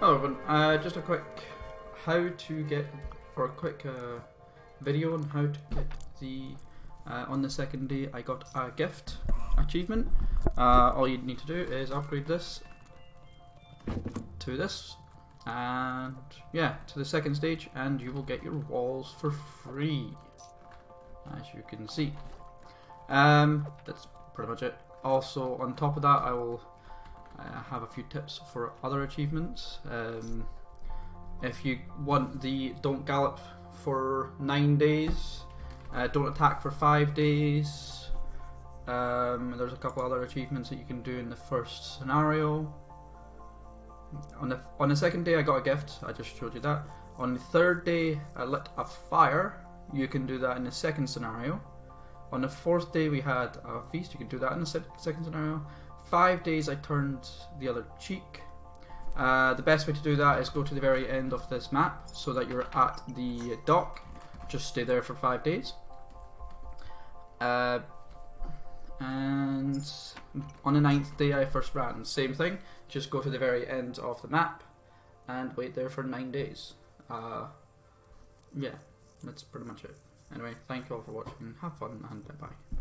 Hello everyone, just a quick video on how to get the, on the second day I got a gift achievement. All you need to do is upgrade this to this, and yeah, to the second stage, and you will get your walls for free, as you can see. That's pretty much it. Also, on top of that, I will have a few tips for other achievements. If you want the don't gallop for 9 days, don't attack for 5 days, there's a couple other achievements that you can do in the first scenario. On the second day I got a gift, I just showed you that. On the third day I lit a fire, you can do that in the second scenario. On the fourth day we had a feast, you can do that in the second scenario. 5 days I turned the other cheek. The best way to do that is go to the very end of this map so that you're at the dock. Just stay there for 5 days. And on the 9th day I first ran. Same thing, just go to the very end of the map and wait there for 9 days. Yeah, that's pretty much it. Anyway, thank you all for watching, have fun, and bye-bye.